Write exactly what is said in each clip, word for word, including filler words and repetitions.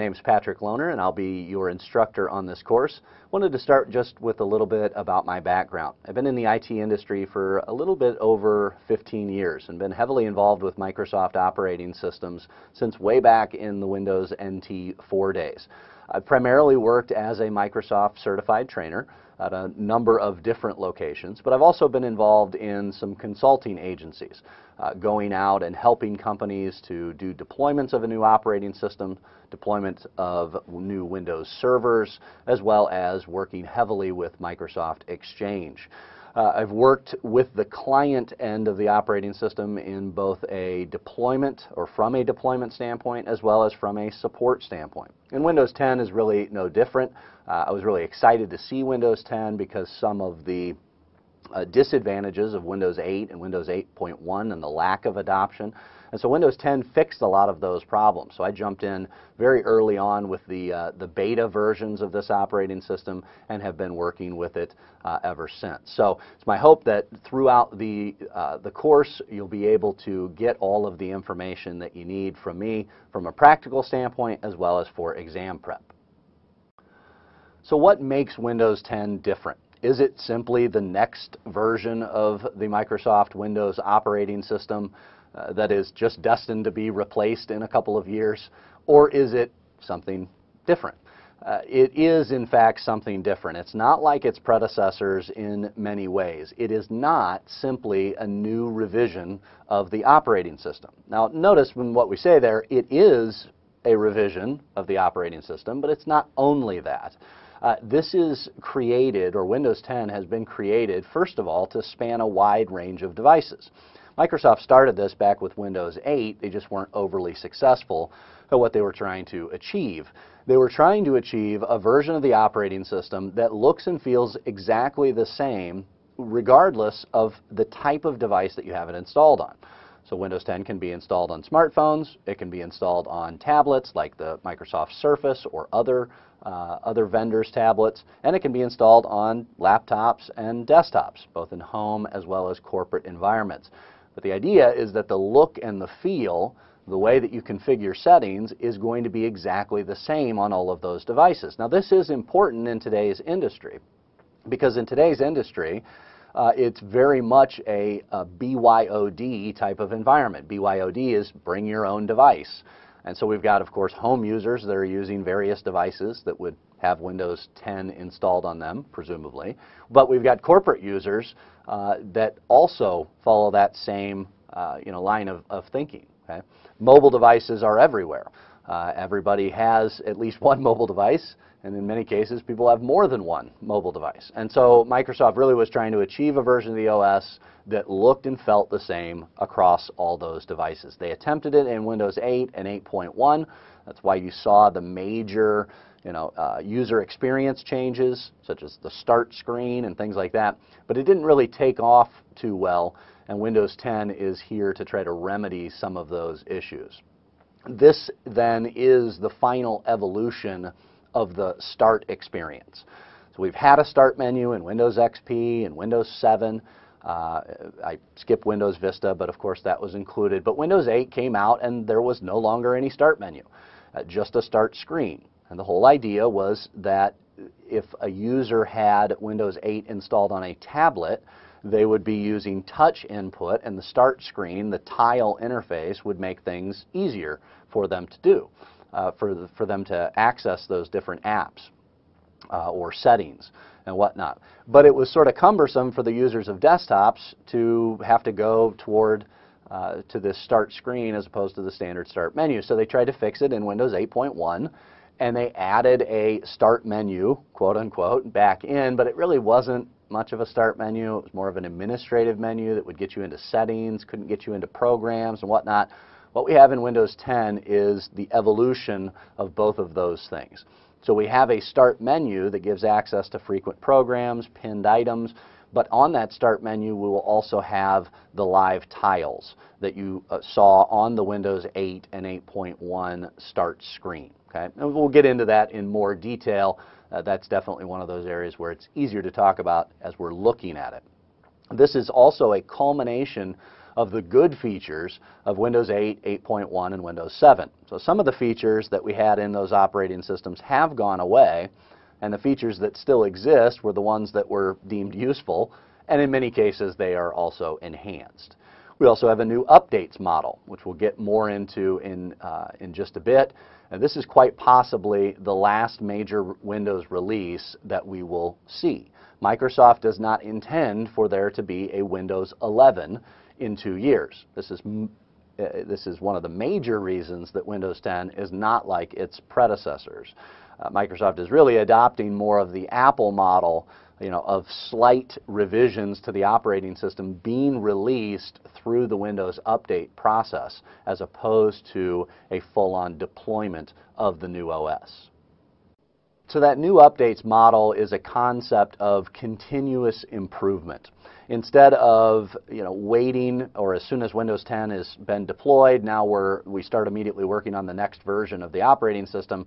name is Patrick Loner, and I'll be your instructor on this course. Wanted to start just with a little bit about my background. I've been in the I T industry for a little bit over fifteen years and been heavily involved with Microsoft operating systems since way back in the Windows N T four days. I've primarily worked as a Microsoft certified trainer at a number of different locations, but I've also been involved in some consulting agencies, uh, going out and helping companies to do deployments of a new operating system, deployment of new Windows servers, as well as working heavily with Microsoft Exchange. Uh, I've worked with the client end of the operating system in both a deployment or from a deployment standpoint as well as from a support standpoint. And Windows ten is really no different. Uh, I was really excited to see Windows ten because some of the uh, disadvantages of Windows eight and Windows eight point one and the lack of adoption. And so Windows ten fixed a lot of those problems. So I jumped in very early on with the, uh, the beta versions of this operating system and have been working with it uh, ever since. So it's my hope that throughout the, uh, the course you'll be able to get all of the information that you need from me from a practical standpoint as well as for exam prep. So what makes Windows ten different? Is it simply the next version of the Microsoft Windows operating system Uh, that is just destined to be replaced in a couple of years, or is it something different? Uh, it is, in fact, something different. It's not like its predecessors in many ways. It is not simply a new revision of the operating system. Now, notice when what we say there, it is a revision of the operating system, but it's not only that. Uh, this is created, or Windows ten has been created, first of all, to span a wide range of devices. Microsoft started this back with Windows eight. They just weren't overly successful at what they were trying to achieve. They were trying to achieve a version of the operating system that looks and feels exactly the same regardless of the type of device that you have it installed on. So Windows ten can be installed on smartphones, it can be installed on tablets like the Microsoft Surface or other, uh, other vendors' tablets, and it can be installed on laptops and desktops, both in home as well as corporate environments. But the idea is that the look and the feel, the way that you configure settings, is going to be exactly the same on all of those devices. Now, this is important in today's industry because in today's industry, uh, it's very much a, a B Y O D type of environment. B Y O D is bring your own device. And so we've got, of course, home users that are using various devices that would have Windows ten installed on them, presumably. But we've got corporate users uh, that also follow that same uh, you know, line of, of thinking. Okay? Mobile devices are everywhere. Uh, everybody has at least one mobile device, and in many cases, people have more than one mobile device. And so Microsoft really was trying to achieve a version of the O S that looked and felt the same across all those devices. They attempted it in Windows eight and eight point one. That's why you saw the major you know, uh, user experience changes, such as the start screen and things like that. But it didn't really take off too well, and Windows ten is here to try to remedy some of those issues. This, then, is the final evolution of the start experience. So we've had a start menu in Windows X P and Windows seven. Uh, I skip Windows Vista, but of course that was included. But Windows eight came out and there was no longer any start menu, uh, just a start screen. And the whole idea was that if a user had Windows eight installed on a tablet, they would be using touch input, and the start screen, the tile interface, would make things easier for them to do, uh, for, the, for them to access those different apps uh, or settings and whatnot. But it was sort of cumbersome for the users of desktops to have to go toward uh, to this start screen as opposed to the standard start menu. So they tried to fix it in Windows eight point one. And they added a start menu, quote unquote, back in, but it really wasn't much of a start menu. It was more of an administrative menu that would get you into settings, couldn't get you into programs and whatnot. What we have in Windows ten is the evolution of both of those things. So we have a start menu that gives access to frequent programs, pinned items, but on that start menu we will also have the live tiles that you uh, saw on the Windows eight and eight point one start screen. Okay? And we'll get into that in more detail. Uh, that's definitely one of those areas where it's easier to talk about as we're looking at it. This is also a culmination of the good features of Windows eight, eight point one, and Windows seven. So some of the features that we had in those operating systems have gone away, and the features that still exist were the ones that were deemed useful, and in many cases they are also enhanced. We also have a new updates model, which we'll get more into in, uh, in just a bit. And this is quite possibly the last major Windows release that we will see. Microsoft does not intend for there to be a Windows eleven in two years. This is, m uh, this is one of the major reasons that Windows ten is not like its predecessors. Uh, Microsoft is really adopting more of the Apple model, you know, of slight revisions to the operating system being released through the Windows update process, as opposed to a full-on deployment of the new O S. So that new updates model is a concept of continuous improvement. Instead of, you know, waiting, or as soon as Windows ten has been deployed, now we're, we start immediately working on the next version of the operating system.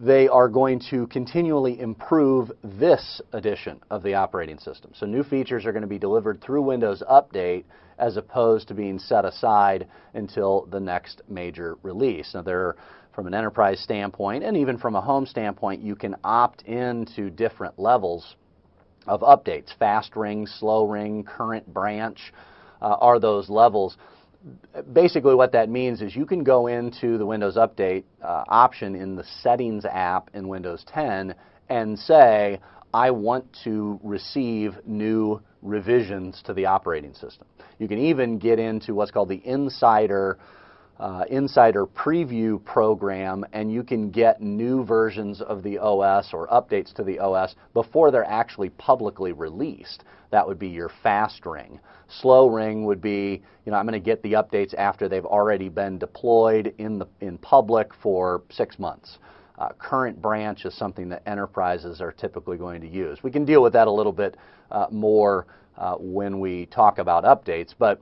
They are going to continually improve this edition of the operating system. So new features are going to be delivered through Windows Update, as opposed to being set aside until the next major release. Now, there, from an enterprise standpoint, and even from a home standpoint, you can opt in to different levels of updates. Fast ring, slow ring, current branch uh, are those levels. Basically what that means is you can go into the Windows Update uh, option in the Settings app in Windows ten and say, I want to receive new revisions to the operating system. You can even get into what's called the Insider, uh, Insider Preview program, and you can get new versions of the O S or updates to the O S before they're actually publicly released. That would be your fast ring. Slow ring would be, you know, I'm going to get the updates after they've already been deployed in the in public for six months. Uh, current branch is something that enterprises are typically going to use. We can deal with that a little bit uh, more uh, when we talk about updates, but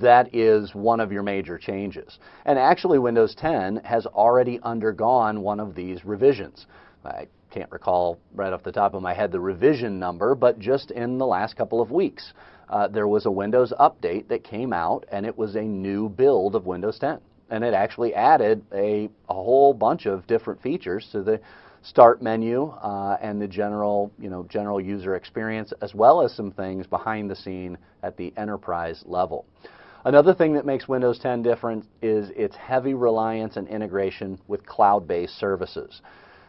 that is one of your major changes. And actually, Windows ten has already undergone one of these revisions. I can't recall right off the top of my head the revision number, but just in the last couple of weeks, uh, there was a Windows update that came out, and it was a new build of Windows ten. And it actually added a, a whole bunch of different features to the start menu uh, and the general, you know, general user experience, as well as some things behind the scene at the enterprise level. Another thing that makes Windows ten different is its heavy reliance and integration with cloud-based services.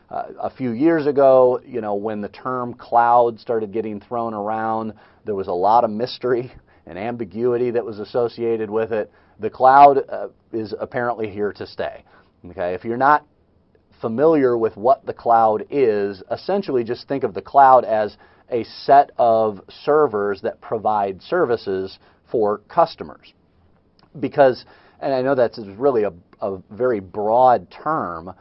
Uh, a few years ago, you know, when the term cloud started getting thrown around, there was a lot of mystery and ambiguity that was associated with it. The cloud uh, is apparently here to stay. Okay? If you're not familiar with what the cloud is, essentially just think of the cloud as a set of servers that provide services for customers. Because, and I know that's really a, a very broad term,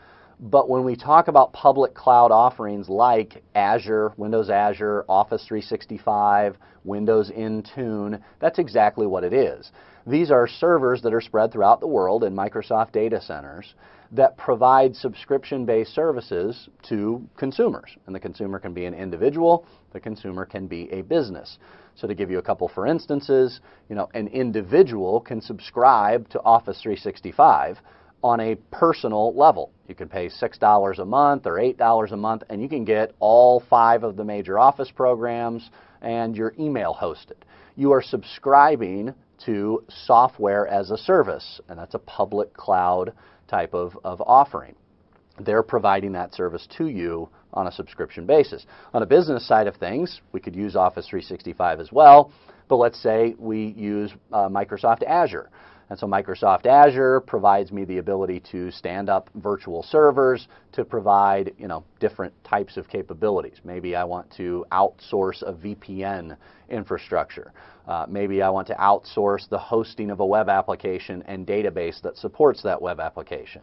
but when we talk about public cloud offerings like Azure, Windows Azure, Office three sixty-five, Windows Intune, that's exactly what it is. These are servers that are spread throughout the world in Microsoft data centers that provide subscription-based services to consumers. And the consumer can be an individual, the consumer can be a business. So to give you a couple for instances, you know, an individual can subscribe to Office three sixty-five on a personal level. You can pay six dollars a month or eight dollars a month, and you can get all five of the major Office programs and your email hosted. You are subscribing to software as a service, and that's a public cloud type of, of offering. They're providing that service to you on a subscription basis. On a business side of things, we could use Office three sixty-five as well, but let's say we use uh, Microsoft Azure. And so Microsoft Azure provides me the ability to stand up virtual servers to provide, you know, different types of capabilities. Maybe I want to outsource a V P N infrastructure. Uh, maybe I want to outsource the hosting of a web application and database that supports that web application.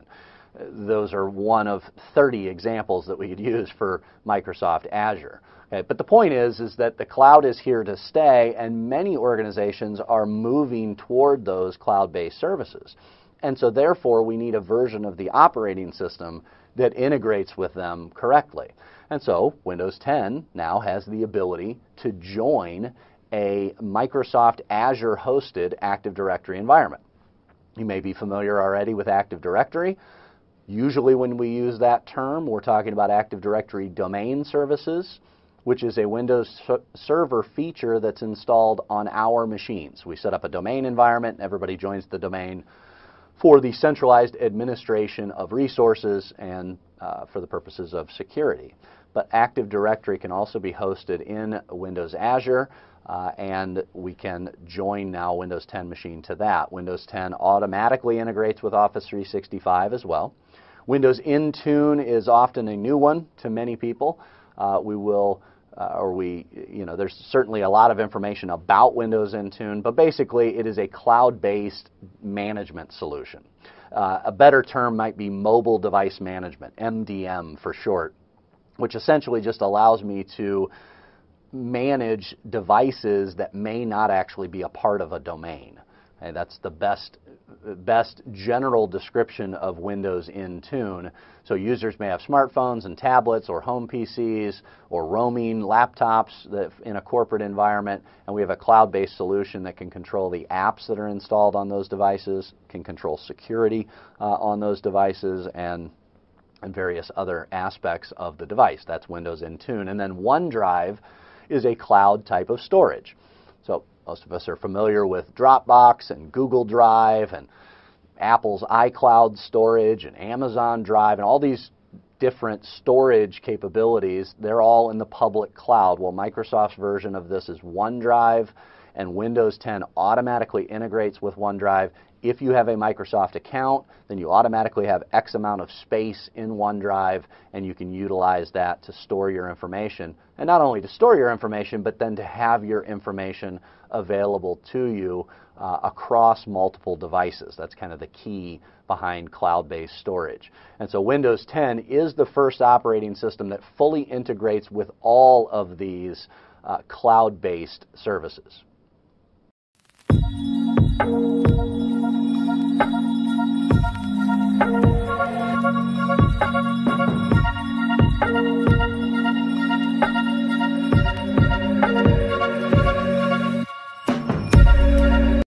Those are one of thirty examples that we could use for Microsoft Azure. Okay, but the point is, is that the cloud is here to stay, and many organizations are moving toward those cloud-based services. And so therefore, we need a version of the operating system that integrates with them correctly. And so Windows ten now has the ability to join a Microsoft Azure-hosted Active Directory environment. You may be familiar already with Active Directory. Usually when we use that term, we're talking about Active Directory domain services, which is a Windows server feature that's installed on our machines. We set up a domain environment, everybody joins the domain for the centralized administration of resources and uh, for the purposes of security. But Active Directory can also be hosted in Windows Azure, uh, and we can join now Windows ten machine to that. Windows ten automatically integrates with Office three sixty-five as well. Windows Intune is often a new one to many people. Uh, we will, uh, or we, you know, there's certainly a lot of information about Windows Intune, but basically it is a cloud-based management solution. Uh, a better term might be mobile device management, M D M for short, which essentially just allows me to manage devices that may not actually be a part of a domain. And that's the best, best general description of Windows Intune. So users may have smartphones and tablets or home P Cs or roaming laptops that in a corporate environment, and we have a cloud-based solution that can control the apps that are installed on those devices, can control security uh, on those devices, and and various other aspects of the device. That's Windows Intune. And then OneDrive is a cloud type of storage. So most of us are familiar with Dropbox and Google Drive and Apple's iCloud storage and Amazon Drive and all these different storage capabilities. They're all in the public cloud. Well, Microsoft's version of this is OneDrive, and Windows ten automatically integrates with OneDrive. If you have a Microsoft account, then you automatically have X amount of space in OneDrive, and you can utilize that to store your information. And not only to store your information, but then to have your information available to you uh, across multiple devices. That's kind of the key behind cloud-based storage. And so Windows ten is the first operating system that fully integrates with all of these uh, cloud-based services.